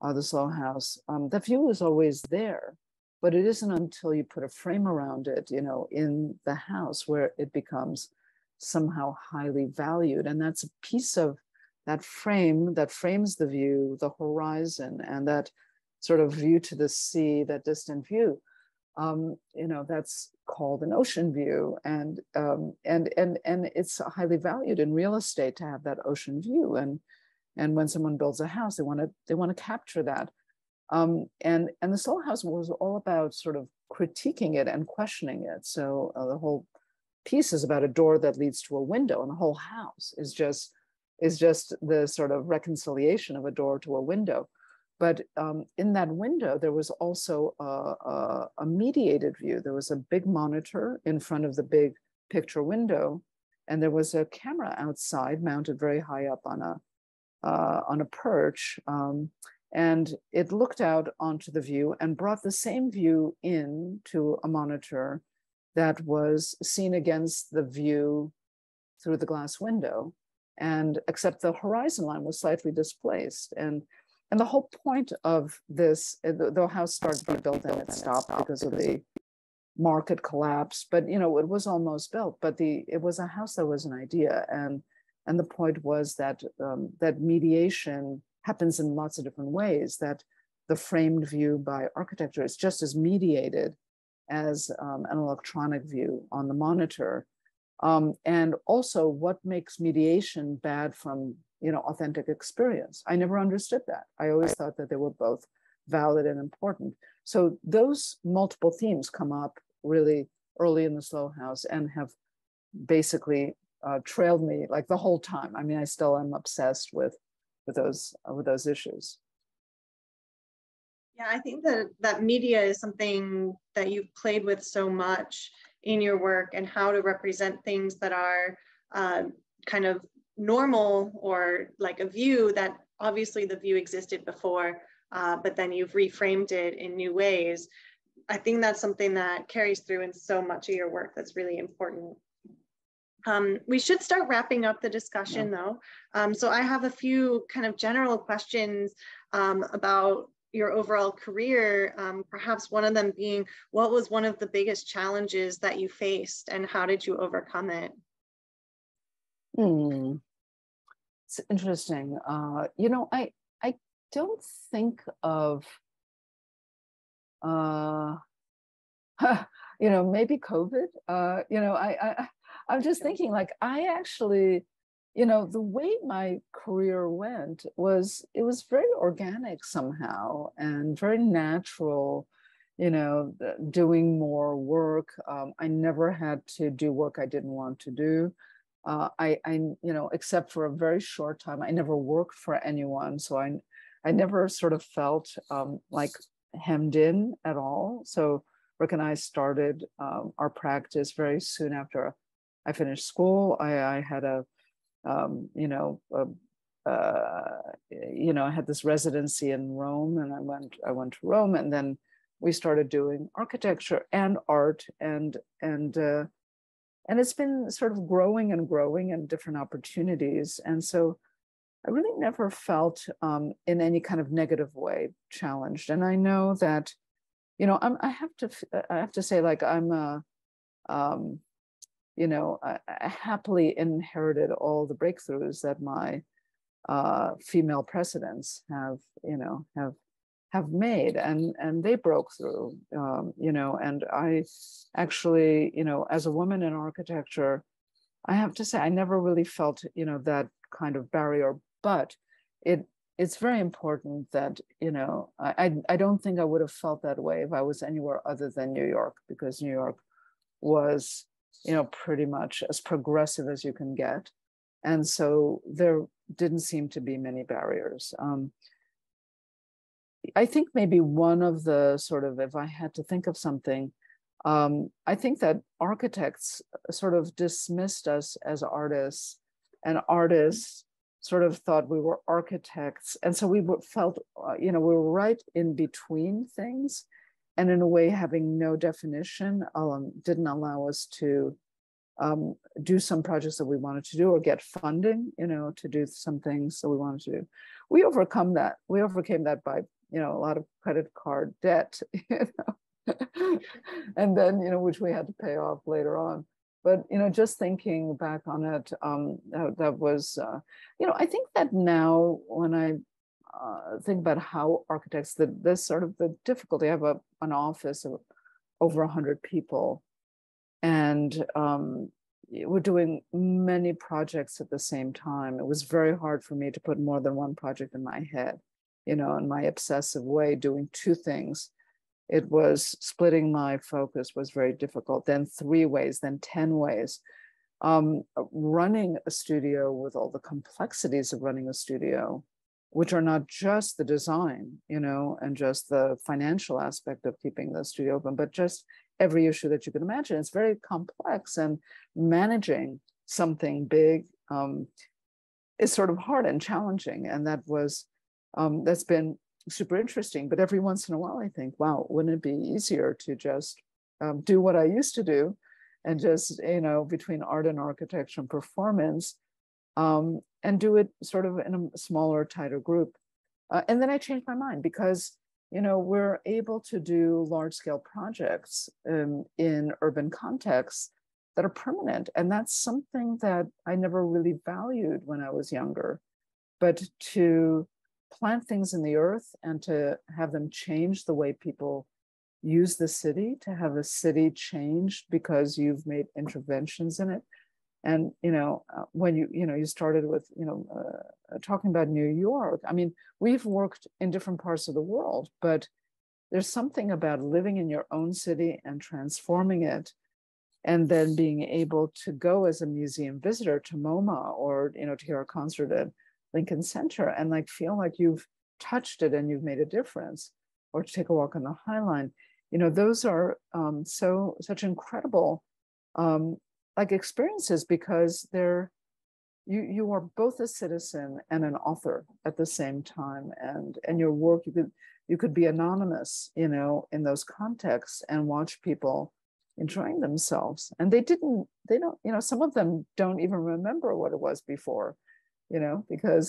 uh, the Slow House, um, that view was always there, but it isn't until you put a frame around it, you know, in the house where it becomes somehow highly valued. And that's a piece of that frame that frames the view, the horizon, and that sort of view to the sea, that distant view. Um, you know, that's called an ocean view, and um, and and and it's highly valued in real estate to have that ocean view. And and when someone builds a house, they want to they want to capture that. Um, and and the Slow House was all about sort of critiquing it and questioning it. So uh, the whole piece is about a door that leads to a window, and the whole house is just is just the sort of reconciliation of a door to a window. But um, in that window, there was also a, a, a mediated view. There was a big monitor in front of the big picture window, and there was a camera outside mounted very high up on a uh, on a perch, um, and it looked out onto the view and brought the same view in to a monitor that was seen against the view through the glass window, and except the horizon line was slightly displaced. And And the whole point of this, the house started to be built and it stopped because of the market collapse. But you know, it was almost built. But the it was a house that was an idea, and and the point was that um, that mediation happens in lots of different ways. That the framed view by architecture is just as mediated as um, an electronic view on the monitor. Um, and also, what makes mediation bad from you know, authentic experience? I never understood that. I always thought that they were both valid and important. So those multiple themes come up really early in the Slow House and have basically uh, trailed me like the whole time. I mean, I still am obsessed with with those uh, with those issues. Yeah, I think that that media is something that you've played with so much in your work, and how to represent things that are uh, kind of normal, or like a view that obviously the view existed before, uh, but then you've reframed it in new ways. I think that's something that carries through in so much of your work that's really important. Um, we should start wrapping up the discussion yeah. though. Um, so I have a few kind of general questions um, about your overall career, um, perhaps one of them being, what was one of the biggest challenges that you faced and how did you overcome it? Hmm. It's interesting. Uh, you know, I I don't think of, uh, you know, maybe COVID. Uh, you know, I, I I'm just thinking like I actually, you know, the way my career went was it was very organic somehow and very natural. You know, doing more work. Um, I never had to do work I didn't want to do. Uh, I, I, you know, except for a very short time, I never worked for anyone. So I, I never sort of felt um, like hemmed in at all. So Rick and I started um, our practice very soon after I finished school. I, I had a, um, you know, a, uh, you know, I had this residency in Rome, and I went, I went to Rome, and then we started doing architecture and art, and and. Uh, And it's been sort of growing and growing and different opportunities. And so I really never felt um, in any kind of negative way challenged. And I know that, you know, I'm, I have to, I have to say, like, I'm, a, um, you know, I, I happily inherited all the breakthroughs that my uh, female presidents have, you know, have have made, and and they broke through, um, you know, and I actually, you know, as a woman in architecture, I have to say, I never really felt, you know, that kind of barrier, but it it's very important that, you know, I, I don't think I would have felt that way if I was anywhere other than New York, because New York was, you know, pretty much as progressive as you can get. And so there didn't seem to be many barriers. Um, I think maybe one of the sort of, if I had to think of something, um, I think that architects sort of dismissed us as artists, and artists sort of thought we were architects. And so we felt, uh, you know, we were right in between things, and in a way having no definition um, didn't allow us to um, do some projects that we wanted to do, or get funding, you know, to do some things that we wanted to do. We overcome that. We overcame that by, you know, a lot of credit card debt, you know, and then, you know, which we had to pay off later on. But, you know, just thinking back on it, um, that, that was, uh, you know, I think that now when I uh, think about how architects, the, this sort of the difficulty, I have a, an office of over one hundred people, and um, we're doing many projects at the same time. It was very hard for me to put more than one project in my head. You know, in my obsessive way, doing two things, it was splitting my focus was very difficult. Then three ways, then ten ways. Um, running a studio with all the complexities of running a studio, which are not just the design, you know, and just the financial aspect of keeping the studio open, but just every issue that you can imagine. It's very complex, and managing something big um, is sort of hard and challenging. And that was. Um, that's been super interesting. But every once in a while, I think, wow, wouldn't it be easier to just um, do what I used to do, and just, you know, between art and architecture and performance, um, and do it sort of in a smaller, tighter group. Uh, and then I changed my mind, because, you know, we're able to do large-scale projects um, in urban contexts that are permanent. And that's something that I never really valued when I was younger. But to plant things in the earth and to have them change the way people use the city, to have a city changed because you've made interventions in it. And, you know, when you, you know, you started with, you know, uh, talking about New York, I mean, we've worked in different parts of the world, but there's something about living in your own city and transforming it, and then being able to go as a museum visitor to MoMA, or, you know, to hear a concert at Lincoln Center, and like feel like you've touched it and you've made a difference, or to take a walk on the High Line. You know, those are um, so such incredible um, like experiences, because they're you you are both a citizen and an author at the same time, and and your work, you could you could be anonymous, you know, in those contexts, and watch people enjoying themselves. And they didn't they don't you know some of them don't even remember what it was before, you know, because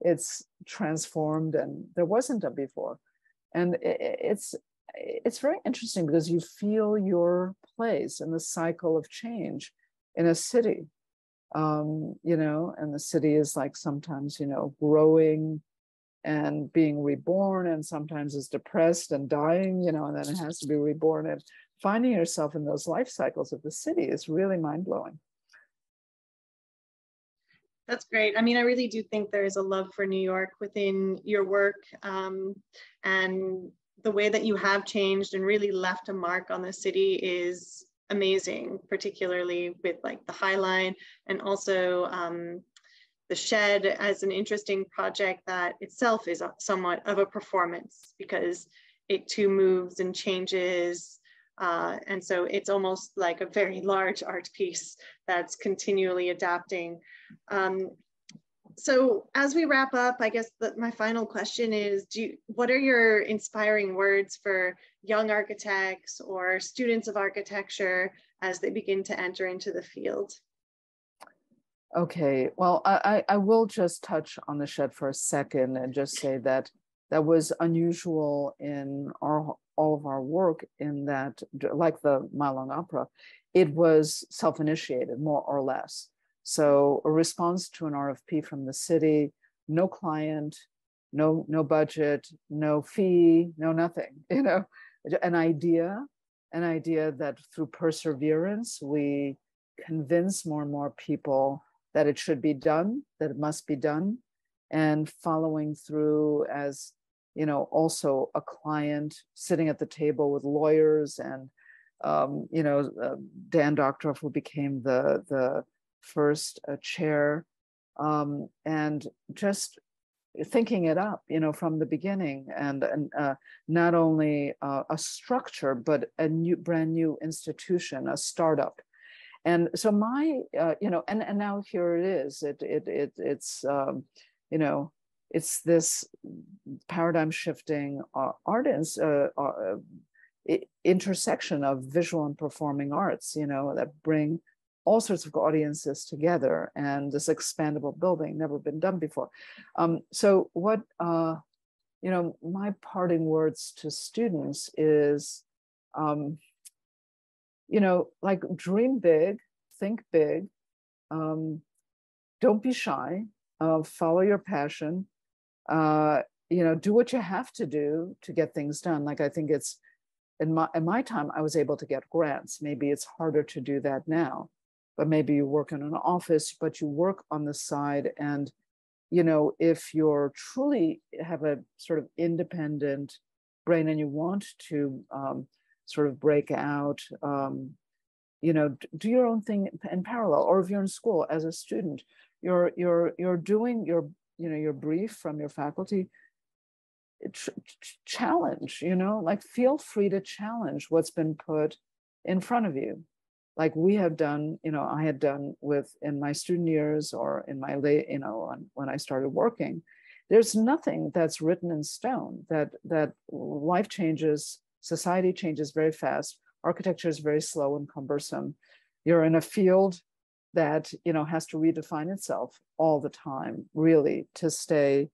it's transformed and there wasn't a before. And it's it's very interesting, because you feel your place in the cycle of change in a city, um, you know, and the city is like sometimes, you know, growing and being reborn, and sometimes is depressed and dying, you know, and then it has to be reborn. And finding yourself in those life cycles of the city is really mind-blowing. That's great. I mean, I really do think there is a love for New York within your work, um, and the way that you have changed and really left a mark on the city is amazing, particularly with like the High Line, and also um, The Shed as an interesting project that itself is a, somewhat of a performance, because it too moves and changes. Uh, and so it's almost like a very large art piece that's continually adapting. Um, so as we wrap up, I guess that my final question is, do you, what are your inspiring words for young architects or students of architecture as they begin to enter into the field? Okay, well, I, I will just touch on The Shed for a second and just say that that was unusual in our, all of our work, in that, like The Mile Long Opera, it was self-initiated, more or less. So a response to an R F P from the city, no client, no, no budget, no fee, no nothing, you know, an idea, an idea that through perseverance, we convince more and more people that it should be done, that it must be done, and following through as, you know, also a client sitting at the table with lawyers and, um, you know, uh, Dan Doctoroff, who became the, the first uh, chair, um, and just thinking it up, you know, from the beginning, and, and uh, not only uh, a structure, but a new, brand new institution, a startup. And so my, uh, you know, and, and now here it is, it, it, it, it's, um, you know, it's this paradigm shifting uh, artist uh, uh, intersection of visual and performing arts, you know, that bring all sorts of audiences together, and this expandable building, never been done before. Um, so what, uh, you know, my parting words to students is, um, you know, like, dream big, think big, um, don't be shy, uh, follow your passion, uh, you know, do what you have to do to get things done. Like, I think it's, in my, in my time, I was able to get grants. Maybe it's harder to do that now, but maybe you work in an office, but you work on the side. And, you know, if you're truly have a sort of independent brain and you want to, um, sort of break out, um, you know, do your own thing in parallel. Or if you're in school as a student, you're you're you're doing your, you know, your brief from your faculty. Ch ch challenge, you know, like, feel free to challenge what's been put in front of you, like we have done. You know, I had done with in my student years, or in my late, you know, on, when I started working. There's nothing that's written in stone. That that life changes. Society changes very fast. Architecture is very slow and cumbersome. You're in a field that, you know, has to redefine itself all the time, really, to stay,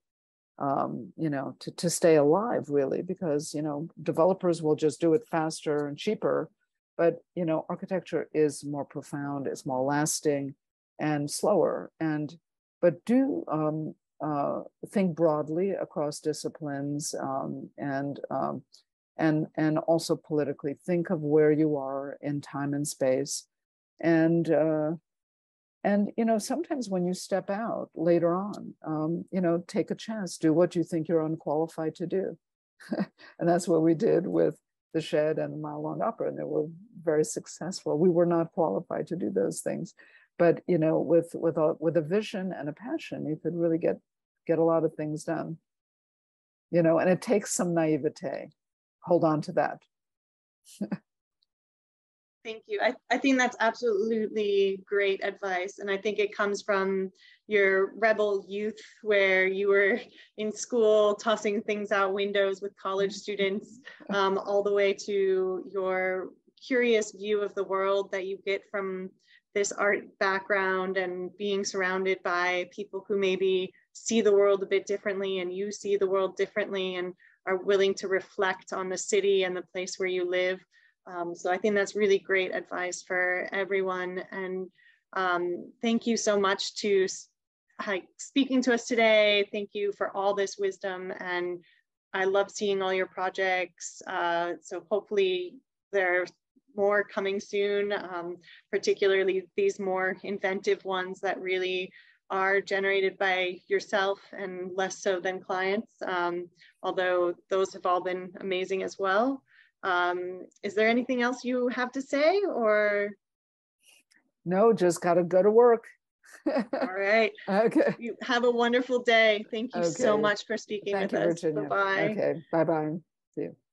um, you know, to, to stay alive, really, because, you know, developers will just do it faster and cheaper. But, you know, architecture is more profound, it's more lasting and slower. And, but do um, uh, think broadly across disciplines, um, and, um, and and also politically. Think of where you are in time and space, and uh, and you know, sometimes when you step out later on, um, you know, take a chance, do what you think you're unqualified to do, and that's what we did with The Shed and The Mile Long Opera, and they were very successful. We were not qualified to do those things, but you know, with with a with a vision and a passion, you could really get get a lot of things done. You know, and it takes some naivete. Hold on to that. Thank you. I, I think that's absolutely great advice. And I think it comes from your rebel youth, where you were in school tossing things out windows with college students, um, all the way to your curious view of the world that you get from this art background, and being surrounded by people who maybe see the world a bit differently, and you see the world differently, and are willing to reflect on the city and the place where you live. Um, so I think that's really great advice for everyone. And um, thank you so much to hi, speaking to us today. Thank you for all this wisdom. And I love seeing all your projects. Uh, so hopefully there are more coming soon, um, particularly these more inventive ones that really are generated by yourself and less so than clients, um, although those have all been amazing as well. Um, is there anything else you have to say, or? No, just gotta go to work. All right. Okay. You have a wonderful day. Thank you okay. so much for speaking Thank with you, us. Virginia. Bye-bye. Okay. Bye-bye. See you.